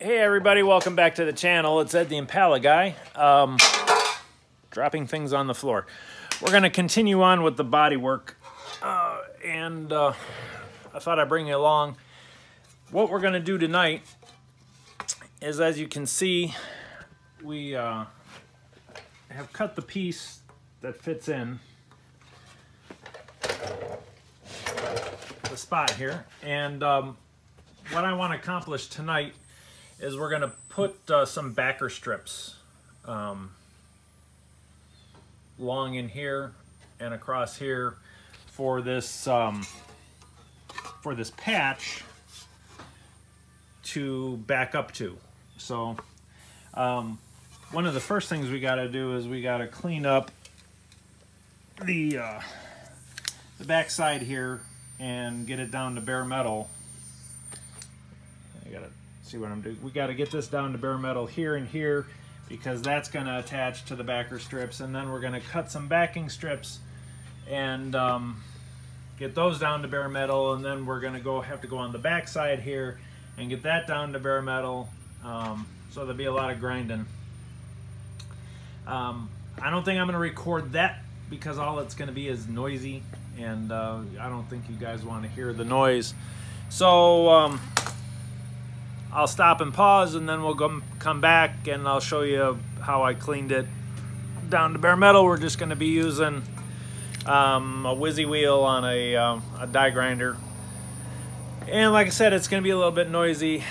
Hey everybody, welcome back to the channel. It's Ed the Impala Guy, dropping things on the floor. We're going to continue on with the body work, and I thought I'd bring you along. What we're going to do tonight is, as you can see, we have cut the piece that fits in the spot here, and what I want to accomplish tonight is we're going to put some backer strips long in here and across here for this patch to back up to. So one of the first things we got to do is we got to clean up the back side here and get it down to bare metal. I got to see what I'm doing. We got to get this down to bare metal here and here, because that's going to attach to the backer strips, and then we're going to cut some backing strips and get those down to bare metal, and then we're going to have to go on the back side here and get that down to bare metal. So there'll be a lot of grinding. I don't think I'm going to record that, because all it's going to be is noisy, and I don't think you guys want to hear the noise. So I'll stop and pause, and then we'll come back and I'll show you how I cleaned it down to bare metal. We're just going to be using a WYSI wheel on a die grinder. And like I said, it's going to be a little bit noisy.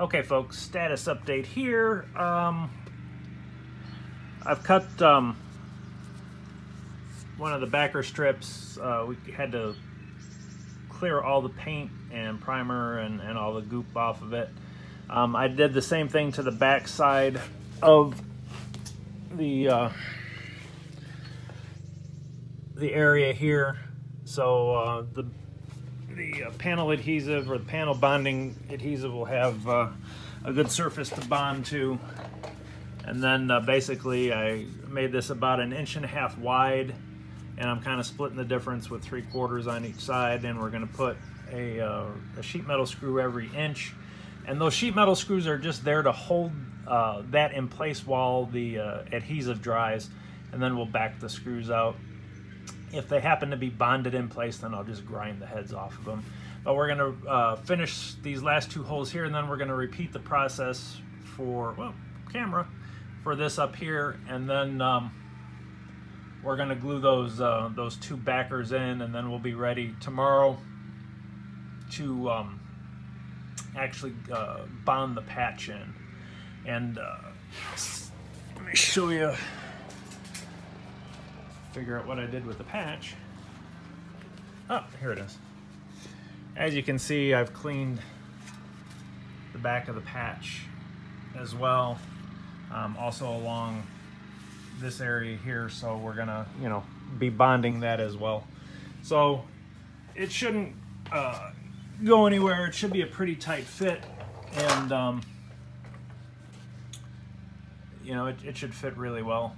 Okay folks, status update here. I've cut one of the backer strips. We had to clear all the paint and primer and all the goop off of it. I did the same thing to the back side of the area here. So the panel adhesive, or the panel bonding adhesive, will have a good surface to bond to. And then basically I made this about 1.5 inches wide, and I'm kind of splitting the difference with 3/4 on each side, and we're going to put a sheet metal screw every inch. And those sheet metal screws are just there to hold that in place while the adhesive dries, and then we'll back the screws out. If they happen to be bonded in place, then I'll just grind the heads off of them. But we're going to finish these last two holes here, and then we're going to repeat the process for, well, camera, for this up here. And then we're going to glue those two backers in, and then we'll be ready tomorrow to actually bond the patch in. And let me show you. Figure out what I did with the patch. Oh, here it is. As you can see, I've cleaned the back of the patch as well, also along this area here, so we're gonna, you know, be bonding that as well. So it shouldn't go anywhere. It should be a pretty tight fit, and you know, it should fit really well.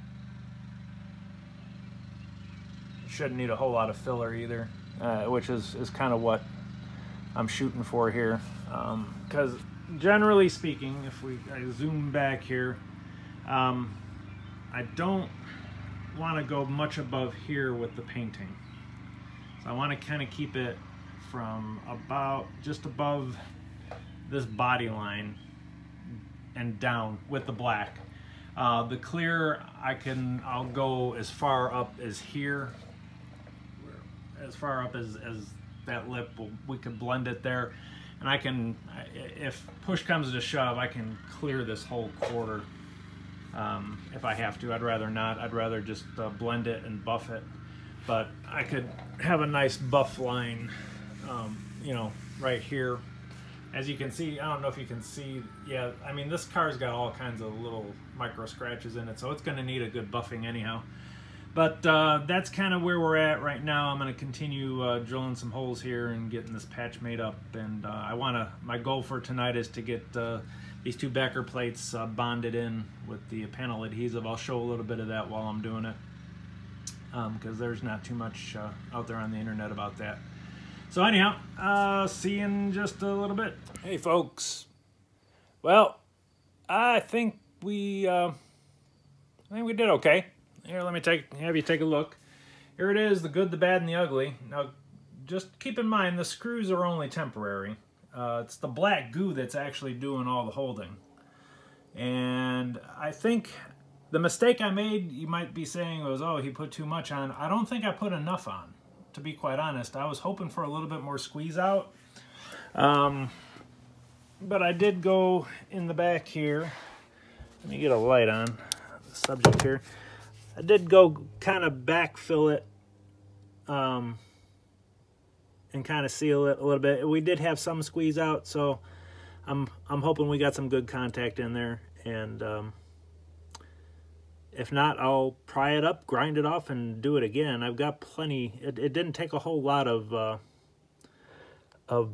Shouldn't need a whole lot of filler either, which is kind of what I'm shooting for here, because generally speaking, if I zoom back here, I don't want to go much above here with the painting, so I want to kind of keep it from about just above this body line and down with the black. The clear, I'll go as far up as here, as far up as that lip. We can blend it there, and I can, if push comes to shove, I can clear this whole quarter if I have to. I'd rather not. I'd rather just blend it and buff it, but I could have a nice buff line, you know, right here. As you can see, I don't know if you can see, yeah, I mean, this car's got all kinds of little micro scratches in it, so it's going to need a good buffing anyhow. But that's kind of where we're at right now. I'm going to continue drilling some holes here and getting this patch made up. And I want to, my goal for tonight is to get these two backer plates bonded in with the panel adhesive. I'll show a little bit of that while I'm doing it, because there's not too much out there on the internet about that. So anyhow, see you in just a little bit. Hey folks, well, I think we did okay. Here, let me have you take a look. Here it is, the good, the bad, and the ugly. Now, just keep in mind, the screws are only temporary. It's the black goo that's actually doing all the holding. And I think the mistake I made, you might be saying, was, oh, he put too much on. I don't think I put enough on, to be quite honest. I was hoping for a little bit more squeeze out. But I did go in the back here. Let me get a light on the subject here. I did go kind of backfill it and kind of seal it a little bit. We did have some squeeze out, so I'm hoping we got some good contact in there. And if not, I'll pry it up, grind it off, and do it again. I've got plenty. It didn't take a whole lot of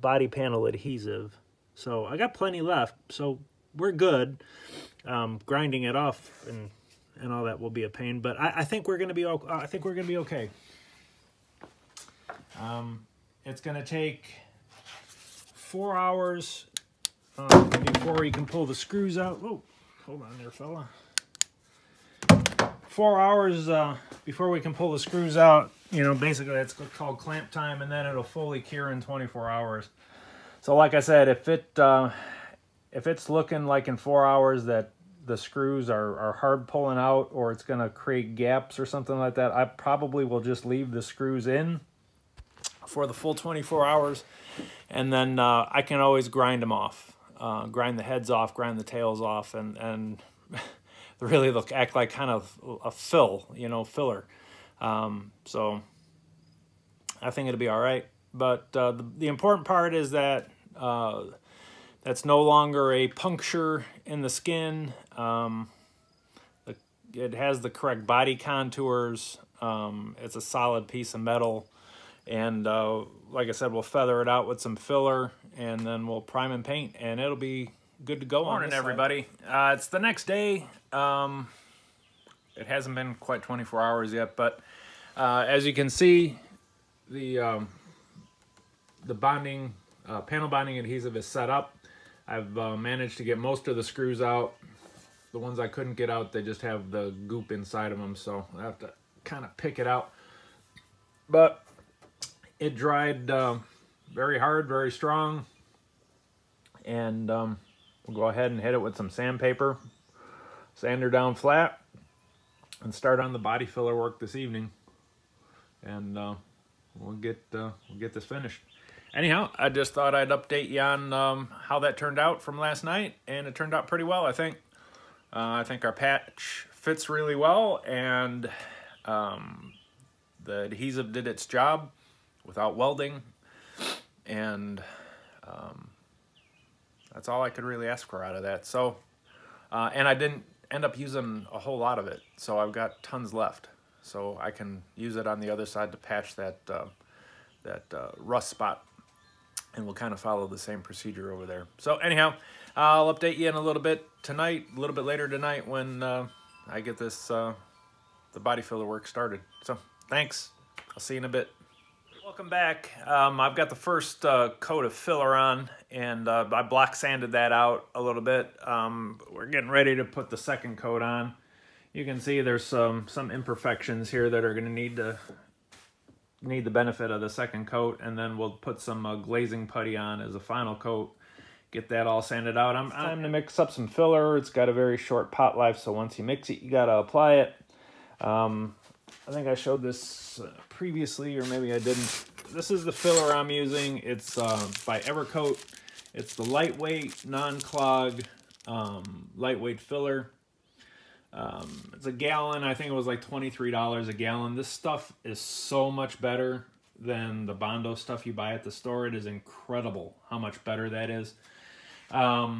body panel adhesive, so I got plenty left. So we're good. Grinding it off and all that will be a pain, but I think we're going to be okay. It's going to take 4 hours before you can pull the screws out. Oh, hold on there, fella. 4 hours before we can pull the screws out. You know, basically that's called clamp time, and then it'll fully cure in 24 hours. So, like I said, if it's looking like in 4 hours that the screws are hard pulling out, or it's going to create gaps or something like that, I probably will just leave the screws in for the full 24 hours, and then I can always grind them off, grind the heads off, grind the tails off, and really they'll act like kind of a fill, you know, filler. So I think it'll be all right. But the important part is that that's no longer a puncture in the skin. It has the correct body contours. It's a solid piece of metal. And like I said, we'll feather it out with some filler, and then we'll prime and paint, and it'll be good to go. Morning, everybody. It's the next day. It hasn't been quite 24 hours yet, but as you can see, the bonding, panel bonding adhesive is set up. I've managed to get most of the screws out. The ones I couldn't get out, they just have the goop inside of them, so I have to kind of pick it out. But it dried very hard, very strong, and we'll go ahead and hit it with some sandpaper, sander down flat, and start on the body filler work this evening, and we'll get this finished. Anyhow, I just thought I'd update you on how that turned out from last night, and it turned out pretty well, I think. I think our patch fits really well, and the adhesive did its job without welding, and that's all I could really ask for out of that. So, and I didn't end up using a whole lot of it, so I've got tons left. So I can use it on the other side to patch that, that rust spot. And we'll kind of follow the same procedure over there. So anyhow, I'll update you in a little bit tonight, a little bit later tonight, when I get this the body filler work started. So thanks. I'll see you in a bit. Welcome back. I've got the first coat of filler on, and I block sanded that out a little bit. We're getting ready to put the second coat on. You can see there's some imperfections here that are going to need the benefit of the second coat, and then we'll put some glazing putty on as a final coat, get that all sanded out. I'm going to mix up some filler. It's got a very short pot life, so once you mix it, you got to apply it. I think I showed this previously, or maybe I didn't, This is the filler I'm using. It's by Evercoat. It's the lightweight, non-clog, lightweight filler. It's a gallon. I think it was like $23 a gallon. This stuff is so much better than the Bondo stuff you buy at the store. It is incredible how much better that is. And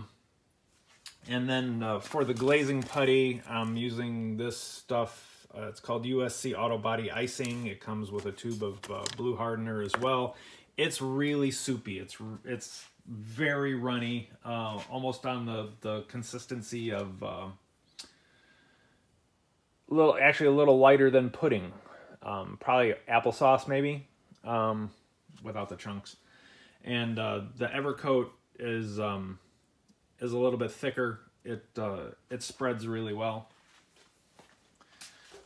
then for the glazing putty, I'm using this stuff. It's called USC Auto Body Icing. It comes with a tube of blue hardener as well. It's really soupy. It's very runny, almost on the consistency of... actually a little lighter than pudding, probably applesauce maybe, without the chunks. And the Evercoat is a little bit thicker. It spreads really well.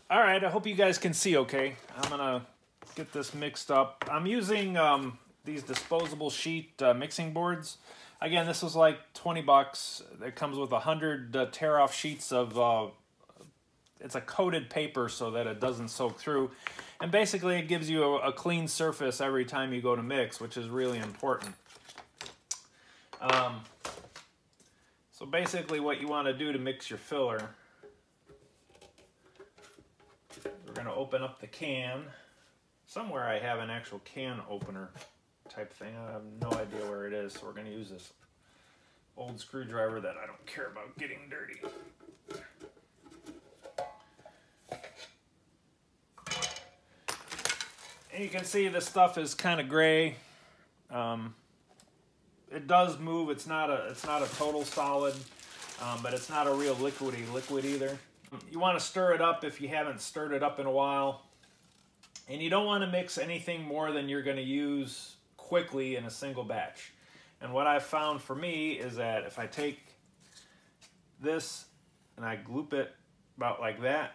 All right, I hope you guys can see okay. I'm gonna get this mixed up. I'm using these disposable sheet mixing boards. Again, this was like 20 bucks. It comes with 100 tear-off sheets of. It's a coated paper so that it doesn't soak through. And basically it gives you a clean surface every time you go to mix, which is really important. So basically what you want to do to mix your filler, we're going to open up the can. Somewhere I have an actual can opener type thing. I have no idea where it is, so we're going to use this old screwdriver that I don't care about getting dirty. And you can see this stuff is kind of gray. It does move. It's not a total solid, but it's not a real liquidy liquid either. You want to stir it up if you haven't stirred it up in a while. And you don't want to mix anything more than you're going to use quickly in a single batch. And what I've found for me is that if I take this and I gloop it about like that,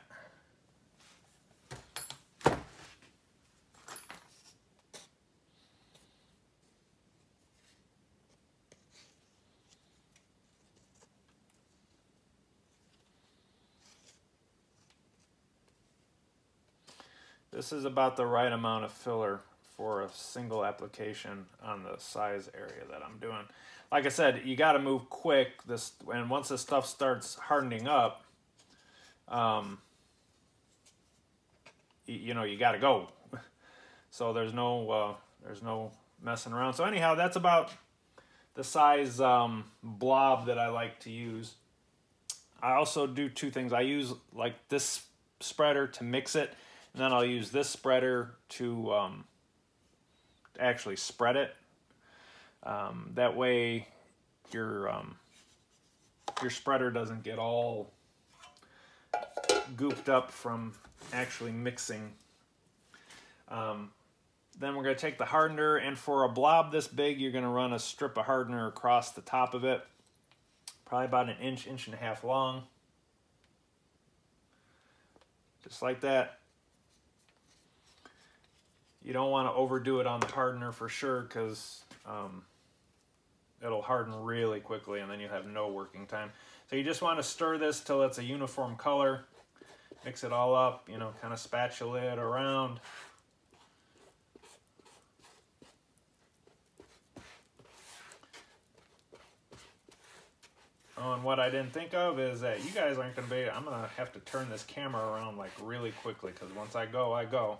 this is about the right amount of filler for a single application on the size area that I'm doing. Like I said, you got to move quick. And once this stuff starts hardening up, you know, you got to go. So there's no messing around. So anyhow, that's about the size blob that I like to use. I also do two things. I use like this spreader to mix it. And then I'll use this spreader to actually spread it. That way your spreader doesn't get all gooped up from actually mixing. Then we're going to take the hardener, and for a blob this big, you're going to run a strip of hardener across the top of it, probably about an inch, inch and a half long. Just like that. You don't want to overdo it on the hardener for sure, because it'll harden really quickly and then you have no working time. So you just want to stir this till it's a uniform color. Mix it all up, you know, kind of spatula it around. Oh, and what I didn't think of is that you guys aren't going to be, I'm going to have to turn this camera around like really quickly, because once I go, I go.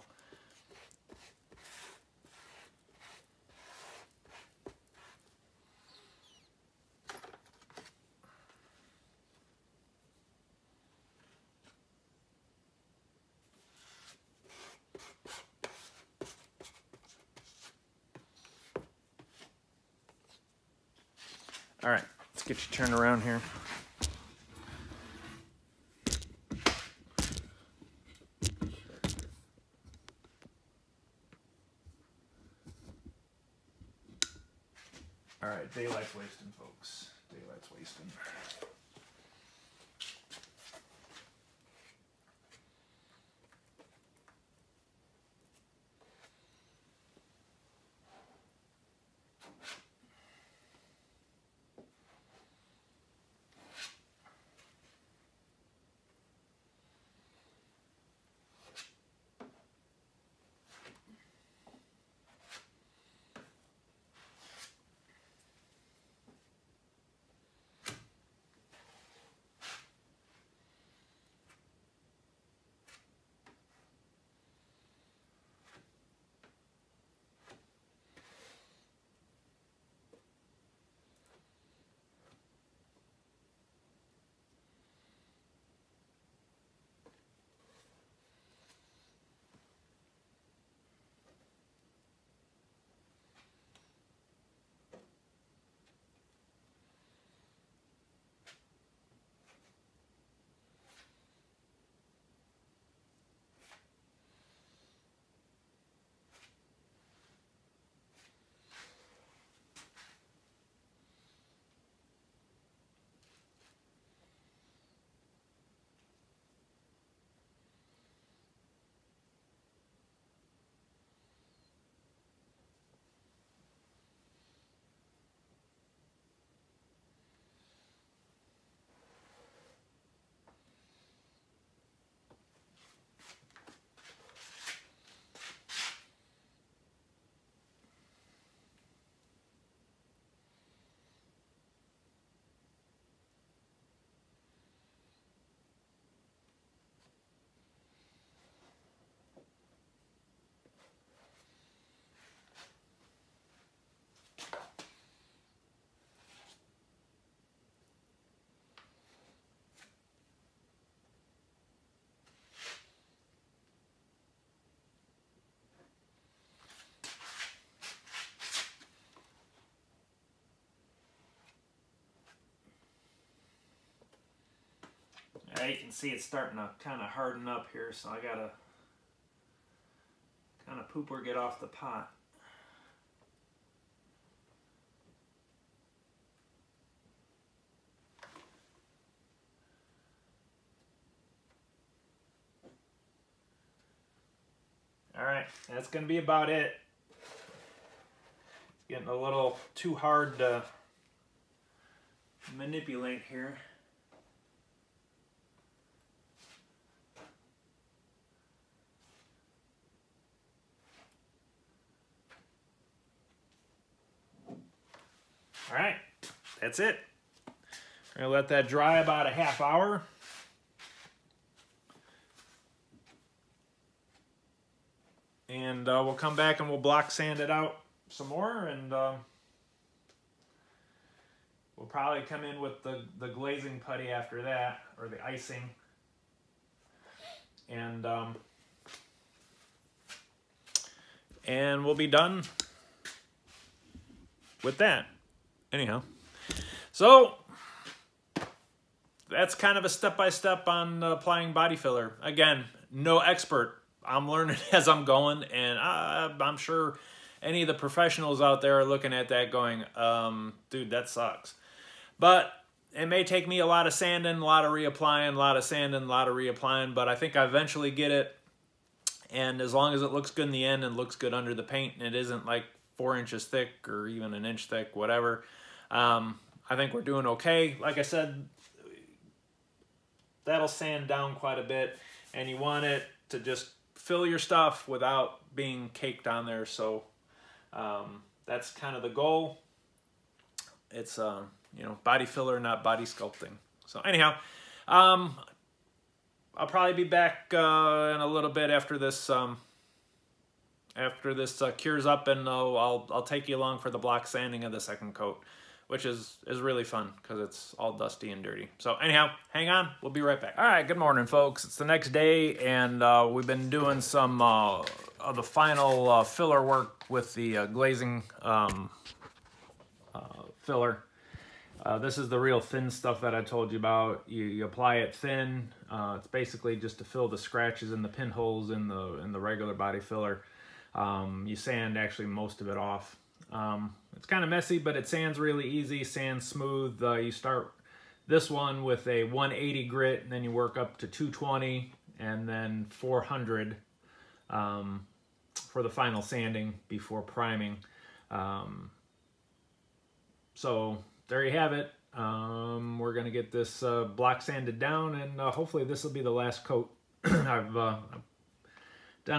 All right, let's get you turned around here. All right, daylight's wasting, folks. Daylight's wasting. Now you can see it's starting to kind of harden up here, so I gotta kind of poop or get off the pot. Alright, that's going to be about it. It's getting a little too hard to manipulate here. Alright, that's it. We're going to let that dry about a half hour. And we'll come back and we'll block sand it out some more, and we'll probably come in with the glazing putty after that, or the icing. And we'll be done with that. Anyhow, so that's kind of a step-by-step on applying body filler. Again, no expert. I'm learning as I'm going, and I'm sure any of the professionals out there are looking at that going, dude, that sucks. But it may take me a lot of sanding, a lot of reapplying, a lot of sanding, a lot of reapplying, but I think I eventually get it. And as long as it looks good in the end and looks good under the paint and it isn't like 4 inches thick or even an inch thick, whatever, I think we're doing okay. Like I said, that'll sand down quite a bit, and you want it to just fill your stuff without being caked on there. So that's kind of the goal. It's you know, body filler, not body sculpting. So anyhow, I'll probably be back in a little bit after this cures up, and I'll take you along for the block sanding of the second coat, which is really fun because it's all dusty and dirty. So anyhow, hang on, we'll be right back. All right, good morning, folks. It's the next day, and we've been doing some of the final filler work with the glazing filler. This is the real thin stuff that I told you about. You apply it thin. It's basically just to fill the scratches and the pinholes in the regular body filler. You sand actually most of it off. It's kind of messy, but it sands really easy, sands smooth. You start this one with a 180 grit, and then you work up to 220, and then 400 for the final sanding before priming. So there you have it. We're going to get this block sanded down, and hopefully this will be the last coat. I've done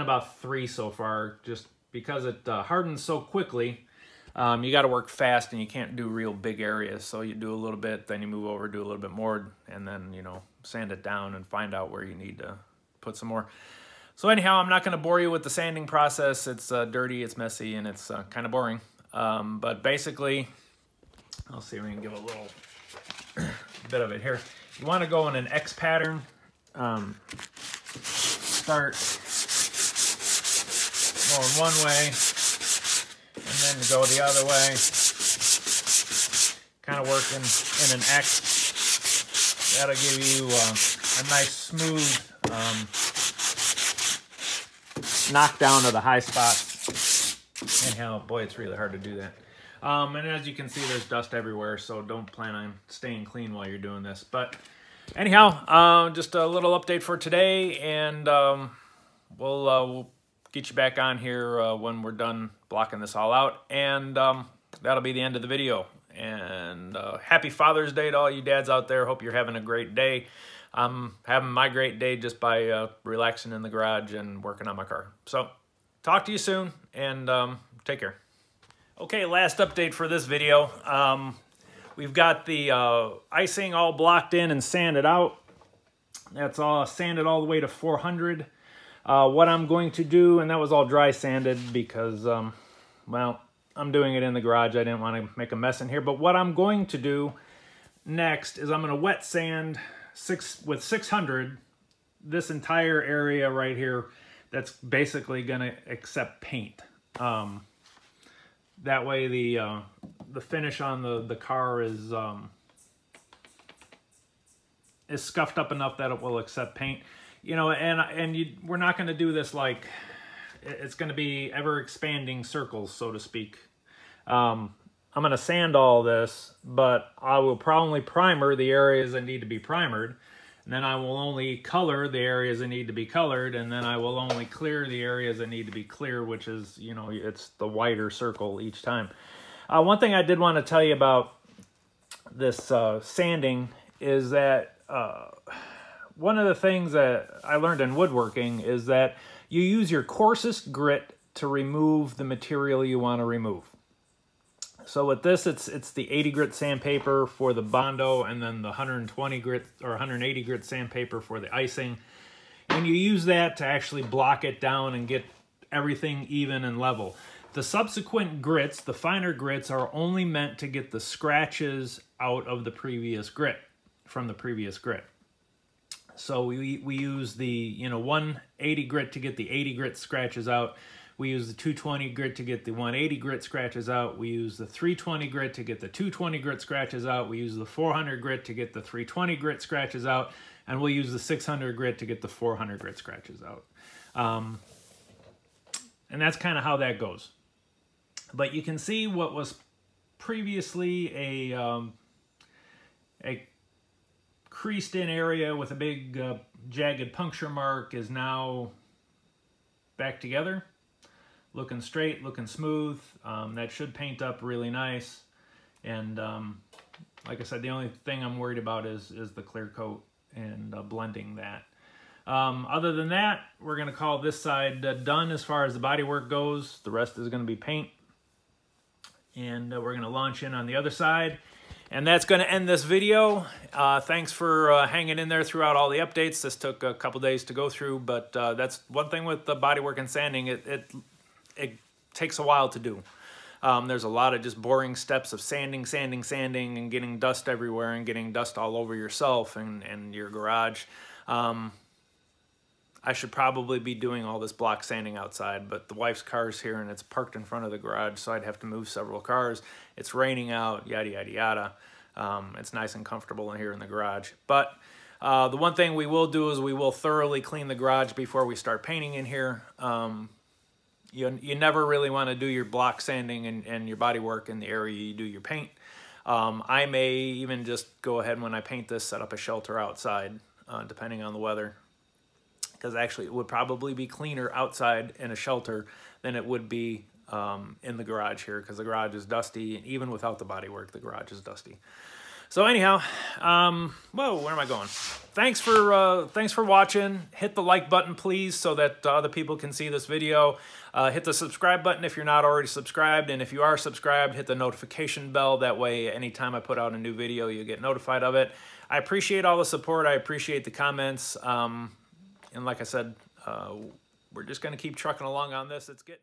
about 3 so far, just because it hardens so quickly. You got to work fast, and you can't do real big areas, so you do a little bit, then you move over, do a little bit more, and then, you know, sand it down and find out where you need to put some more. So anyhow, I'm not going to bore you with the sanding process. It's dirty, it's messy, and it's kind of boring. But basically, I'll see if we can give a little bit of it here. You want to go in an X pattern. Start going one way, and then go the other way, kind of working in an X. That'll give you a nice smooth knockdown of the high spot. Anyhow, boy, it's really hard to do that. And as you can see, there's dust everywhere, so don't plan on staying clean while you're doing this. But anyhow, just a little update for today, and we'll get you back on here when we're done blocking this all out. And that'll be the end of the video. And happy Father's Day to all you dads out there. Hope you're having a great day. I'm having my great day just by relaxing in the garage and working on my car. So talk to you soon, and take care. Okay, last update for this video. We've got the icing all blocked in and sanded out. That's all sanded all the way to 400. What I'm going to do, and that was all dry sanded because, well, I'm doing it in the garage. I didn't want to make a mess in here. But what I'm going to do next is I'm going to wet sand with 600 this entire area right here that's basically going to accept paint. That way the finish on the car is scuffed up enough that it will accept paint. You know, we're not going to do this like it's going to be ever-expanding circles, so to speak. I'm going to sand all this, but I will probably primer the areas that need to be primered. And then I will only color the areas that need to be colored. And then I will only clear the areas that need to be clear, which is, you know, it's the wider circle each time. One thing I did want to tell you about this sanding is that one of the things that I learned in woodworking is that you use your coarsest grit to remove the material you want to remove. So with this, it's the 80 grit sandpaper for the Bondo, and then the 120 grit or 180 grit sandpaper for the icing. And you use that to actually block it down and get everything even and level. The subsequent grits, the finer grits, are only meant to get the scratches out of the previous grit, from the previous grit. So we use the 180 grit to get the 80 grit scratches out. We use the 220 grit to get the 180 grit scratches out. We use the 320 grit to get the 220 grit scratches out. We use the 400 grit to get the 320 grit scratches out. And we'll use the 600 grit to get the 400 grit scratches out. And that's kind of how that goes. But you can see what was previously a creased in area with a big jagged puncture mark is now back together. Looking straight, looking smooth. That should paint up really nice. And like I said, the only thing I'm worried about is the clear coat and blending that. Other than that, we're going to call this side done as far as the bodywork goes. The rest is going to be paint. And we're going to launch in on the other side. And that's going to end this video. Thanks for hanging in there throughout all the updates. This took a couple days to go through, but that's one thing with the bodywork and sanding. It takes a while to do. There's a lot of just boring steps of sanding, sanding, sanding, and getting dust everywhere and getting dust all over yourself and your garage. I should probably be doing all this block sanding outside, but the wife's car's here and it's parked in front of the garage, so I'd have to move several cars. It's raining out, yada, yada, yada. It's nice and comfortable in here in the garage. But the one thing we will do is we will thoroughly clean the garage before we start painting in here. You never really want to do your block sanding and your body work in the area you do your paint. I may even just go ahead when I paint this, set up a shelter outside, depending on the weather. Because actually it would probably be cleaner outside in a shelter than it would be in the garage here, because the garage is dusty, and even without the body work, the garage is dusty. So anyhow, whoa, where am I going? Thanks for watching. Hit the like button, please, so that other people can see this video. Hit the subscribe button if you're not already subscribed. And if you are subscribed, hit the notification bell. That way, anytime I put out a new video, you'll get notified of it. I appreciate all the support. I appreciate the comments. And like I said, we're just going to keep trucking along on this. It's getting...